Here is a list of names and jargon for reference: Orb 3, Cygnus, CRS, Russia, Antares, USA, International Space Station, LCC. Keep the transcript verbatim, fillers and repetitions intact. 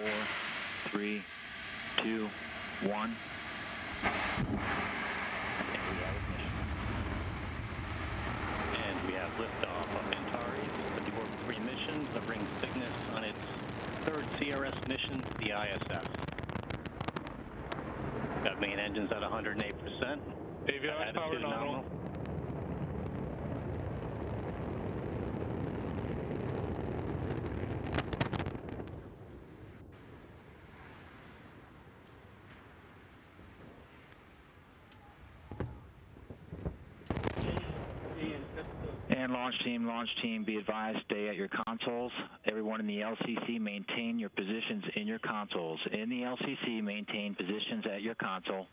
four, three, two, one. And we have ignition. And we have liftoff of Antares with the Orb three mission delivering Cygnus on its third C R S mission to the I S S. Got main engines at one hundred eight percent. Avionics power nominal. And launch team, launch team, be advised, stay at your consoles. Everyone in the L C C, maintain your positions in your consoles. In the L C C, maintain positions at your console.